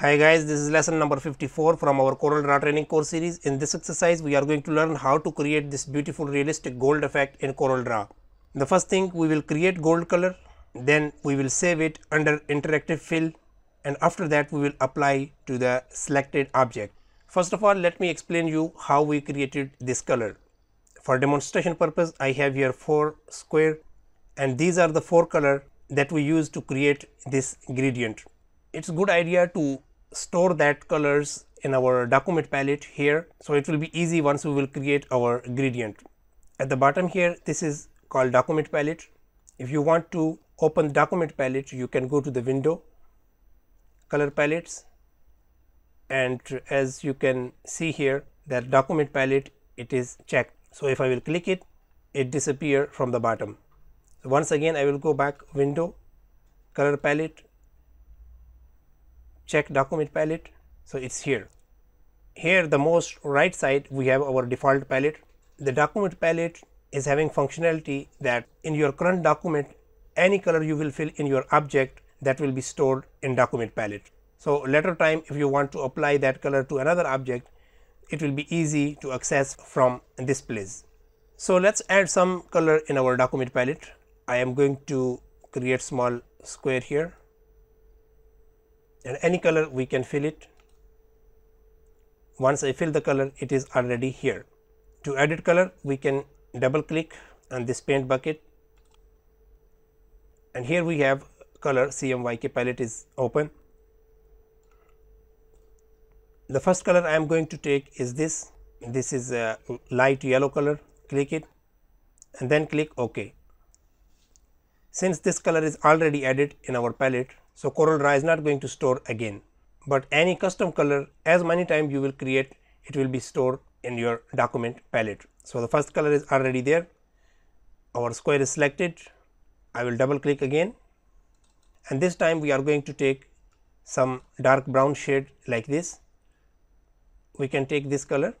Hi guys, this is lesson number 54 from our CorelDRAW training course series. In this exercise, we are going to learn how to create this beautiful realistic gold effect in CorelDRAW. The first thing, we will create gold color, then we will save it under interactive fill, and after that we will apply to the selected object. First of all, let me explain you how we created this color. For demonstration purpose, I have here 4 square, and these are the 4 color that we use to create this gradient. It's a good idea to store that colors in our document palette here, so it will be easy once we will create our gradient. At the bottom here, this is called document palette. If you want to open document palette, you can go to the window, color palettes, and as you can see here, that document palette, it is checked. So if I will click it, it disappears from the bottom. So once again, I will go back, window, color palette, check document palette. So it's here. Here the most right side, we have our default palette. The document palette is having functionality that in your current document, any color you will fill in your object, that will be stored in document palette. So later time, if you want to apply that color to another object, it will be easy to access from this place. So let's add some color in our document palette. I am going to create small square here, and any color we can fill it. Once I fill the color, it is already here. To edit color, we can double click on this paint bucket, and here we have color CMYK palette is open. The first color I am going to take is this. This is a light yellow color. Click it and then click OK. Since this color is already added in our palette, so CorelDRAW is not going to store again, but any custom color, as many times you will create, it will be stored in your document palette. So the first color is already there. Our square is selected. I will double click again, and this time we are going to take some dark brown shade like this. We can take this color.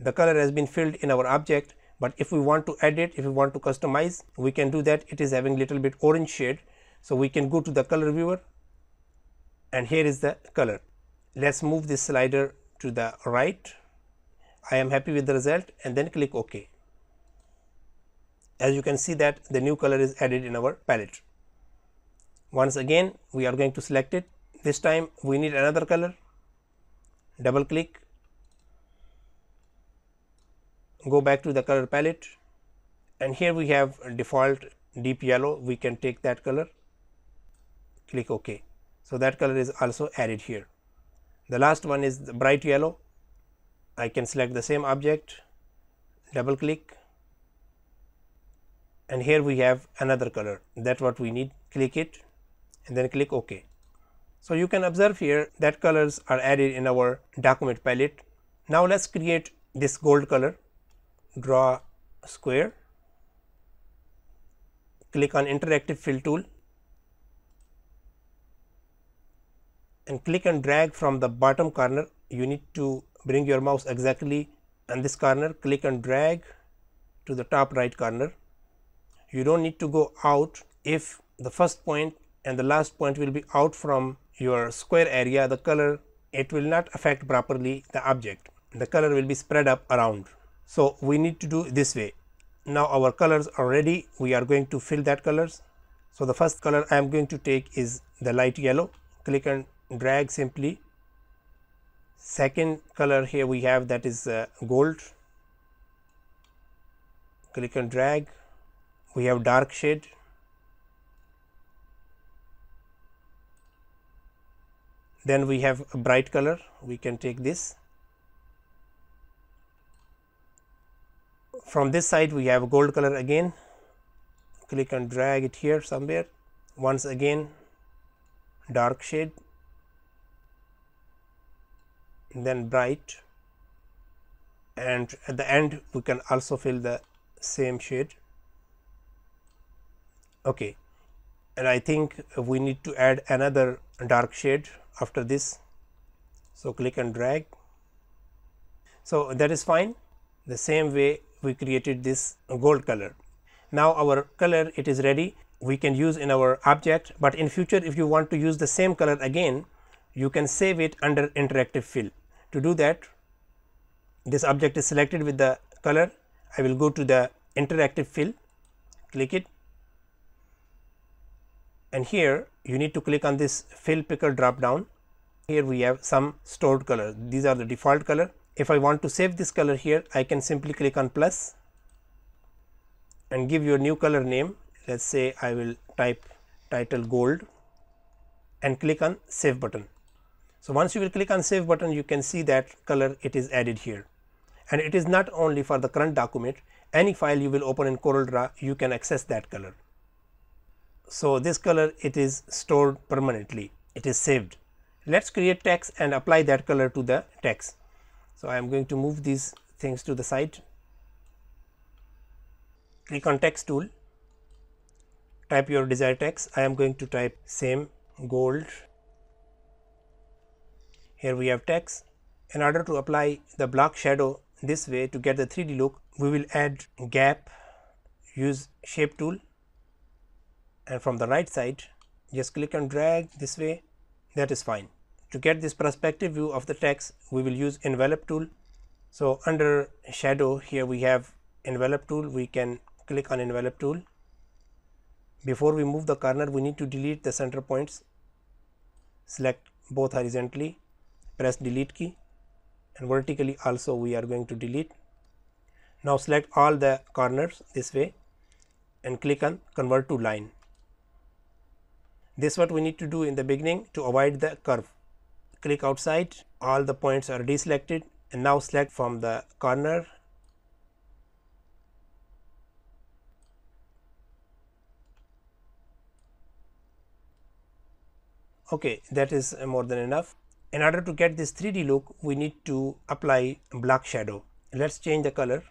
The color has been filled in our object, but if we want to edit, if we want to customize, we can do that. It is having little bit orange shade. So we can go to the color viewer, and here is the color. Let's move this slider to the right. I am happy with the result, and then click OK. As you can see that the new color is added in our palette. Once again, we are going to select it. This time we need another color. Double click, go back to the color palette, and here we have default deep yellow. We can take that color. Click OK. So that color is also added here. The last one is the bright yellow. I can select the same object, double click, and here we have another color. That's what we need. Click it and then click OK. So you can observe here that colors are added in our document palette. Now let's create this gold color. Draw square. Click on interactive fill tool and click and drag from the bottom corner. You need to bring your mouse exactly on this corner. Click and drag to the top right corner. You don't need to go out. If the first point and the last point will be out from your square area, the color, it will not affect properly the object. The color will be spread up around. So we need to do this way. Now our colors are ready. We are going to fill that colors. So the first color I am going to take is the light yellow. Click and drag simply. Second color here we have, that is gold. Click and drag. We have dark shade. Then we have a bright color. We can take this. From this side we have gold color again. Click and drag it here somewhere. Once again, dark shade, and then bright, and at the end we can also fill the same shade. Okay, and I think we need to add another dark shade after this. So click and drag. So that is fine. The same way we created this gold color. Now our color, it is ready. We can use in our object, but in future if you want to use the same color again, you can save it under interactive fill. To do that, this object is selected with the color. I will go to the interactive fill, click it, and here you need to click on this fill picker drop down. Here we have some stored color. These are the default color. If I want to save this color here, I can simply click on plus and give your new color name. Let us say I will type title gold and click on save button. So, once you will click on save button, you can see that color it is added here, and it is not only for the current document, any file you will open in CorelDRAW you can access that color. So, this color it is stored permanently, it is saved. Let us create text and apply that color to the text. So, I am going to move these things to the side, click on text tool, type your desired text. I am going to type same gold. Here we have text. In order to apply the block shadow this way to get the 3D look, we will add gap, use shape tool, and from the right side just click and drag this way. That is fine. To get this perspective view of the text, we will use envelope tool. So, under shadow here we have envelope tool. We can click on envelope tool. Before we move the corner, we need to delete the center points. Select both horizontally, press delete key, and vertically also we are going to delete. Now, select all the corners this way and click on convert to line. This is what we need to do in the beginning to avoid the curve. Click outside, all the points are deselected, and now select from the corner. Okay, that is more than enough. In order to get this 3D look, we need to apply black shadow. Let us change the color.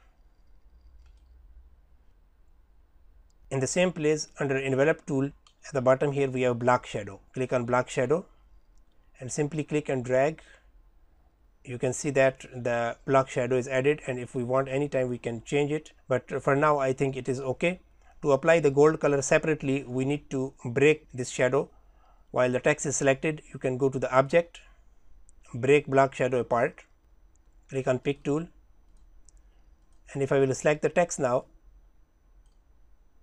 In the same place under envelope tool at the bottom here we have black shadow. Click on black shadow and simply click and drag. You can see that the black shadow is added, and if we want any time we can change it, but for now I think it is okay. To apply the gold color separately, we need to break this shadow. While the text is selected, you can go to the object, break black shadow apart, click on pick tool, and if I will select the text now,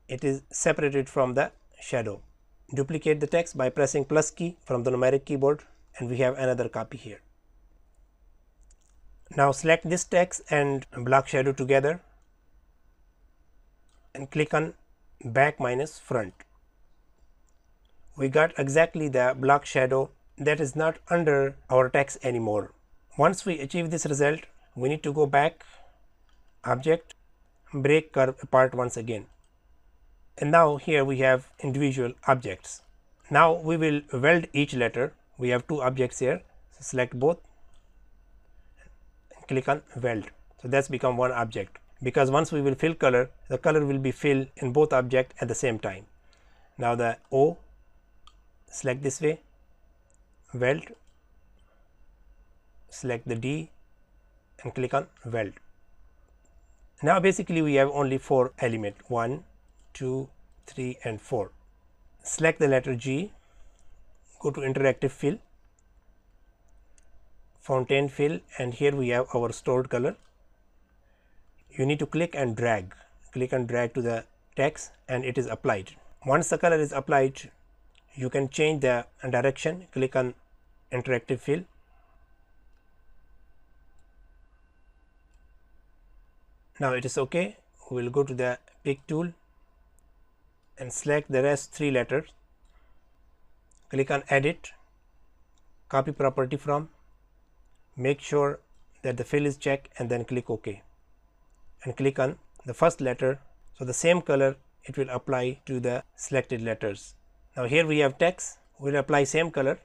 it is separated from the shadow. Duplicate the text by pressing plus key from the numeric keyboard, and we have another copy here. Now select this text and black shadow together and click on back minus front. We got exactly the black shadow that is not under our text anymore. Once we achieve this result, we need to go back, object, break curve apart once again. And now here we have individual objects. Now we will weld each letter. We have two objects here. So select both and click on weld. So that's become one object, because once we will fill color, the color will be filled in both objects at the same time. Now the O, select this way, weld, select the D and click on weld. Now basically we have only 4 elements, 1, 2, 3 and 4. Select the letter G, go to interactive fill, fountain fill, and here we have our stored color. You need to click and drag to the text, and it is applied. Once the color is applied, you can change the direction. Click on interactive fill, now it is okay. We will go to the pick tool and select the rest 3 letters, click on edit, copy property from, make sure that the fill is checked, and then click OK and click on the first letter. So, the same color it will apply to the selected letters. Now here we have text. We will apply same color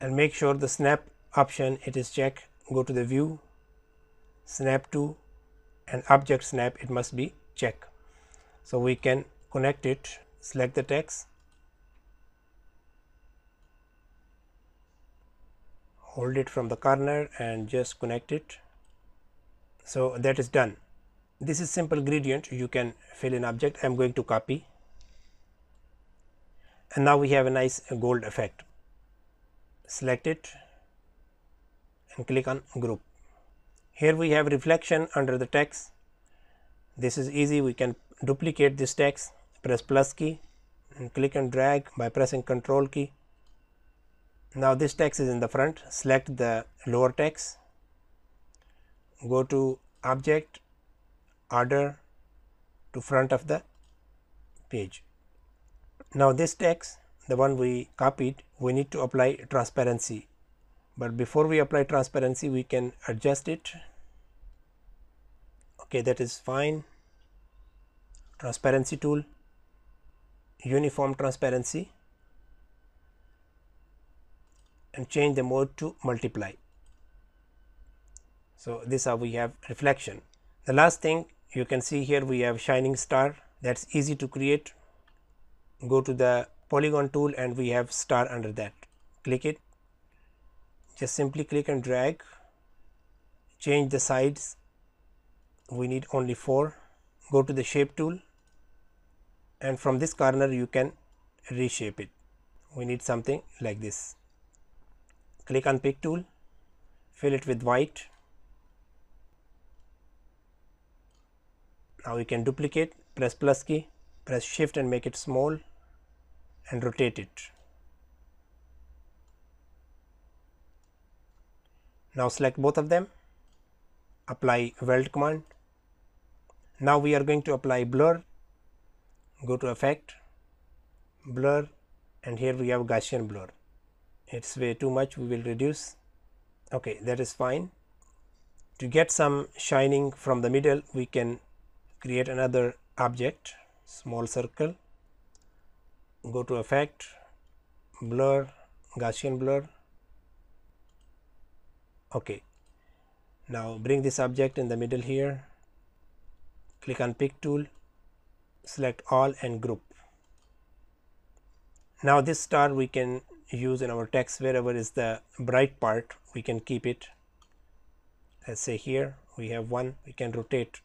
and make sure the snap option it is checked. Go to the view, snap to, and object snap it must be checked. So we can connect it, select the text, hold it from the corner and just connect it. So that is done. This is simple gradient. You can fill in object. I am going to copy. And now we have a nice gold effect. Select it, and click on group. Here we have reflection under the text. This is easy, we can duplicate this text, press plus key and click and drag by pressing control key. Now this text is in the front, select the lower text, go to object, order to front of the page. Now this text, the one we copied, we need to apply transparency, but before we apply transparency we can adjust it. Okay, that is fine. Transparency tool, uniform transparency, and change the mode to multiply. So this is how we have reflection. The last thing you can see here, we have shining star, that's easy to create. Go to the polygon tool and we have star under that, click it, just simply click and drag, change the sides, we need only 4, go to the shape tool and from this corner you can reshape it, we need something like this. Click on pick tool, fill it with white. Now we can duplicate, press plus key, press shift and make it small and rotate it. Now select both of them, apply weld command. Now we are going to apply blur, go to effect, blur, and here we have Gaussian blur. It's way too much, we will reduce. Okay, that is fine. To get some shining from the middle, we can create another object, small circle, go to effect, blur, Gaussian blur. Okay, now bring this object in the middle here, click on pick tool, select all and group. Now this star we can use in our text, wherever is the bright part we can keep it. Let's say here we have one, we can rotate,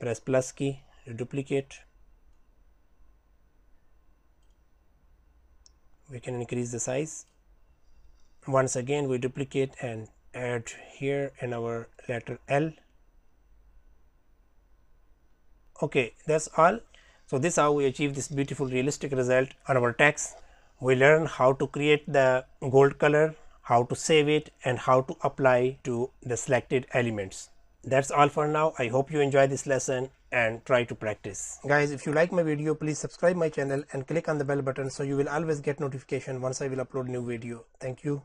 press plus key to duplicate, we can increase the size. Once again we duplicate and add here in our letter L. Okay, that's all. So this is how we achieve this beautiful realistic result on our text. We learn how to create the gold color, how to save it and how to apply to the selected elements. That's all for now. I hope you enjoy this lesson and try to practice. Guys, if you like my video, please subscribe my channel and click on the bell button so you will always get notification once I will upload new video. Thank you.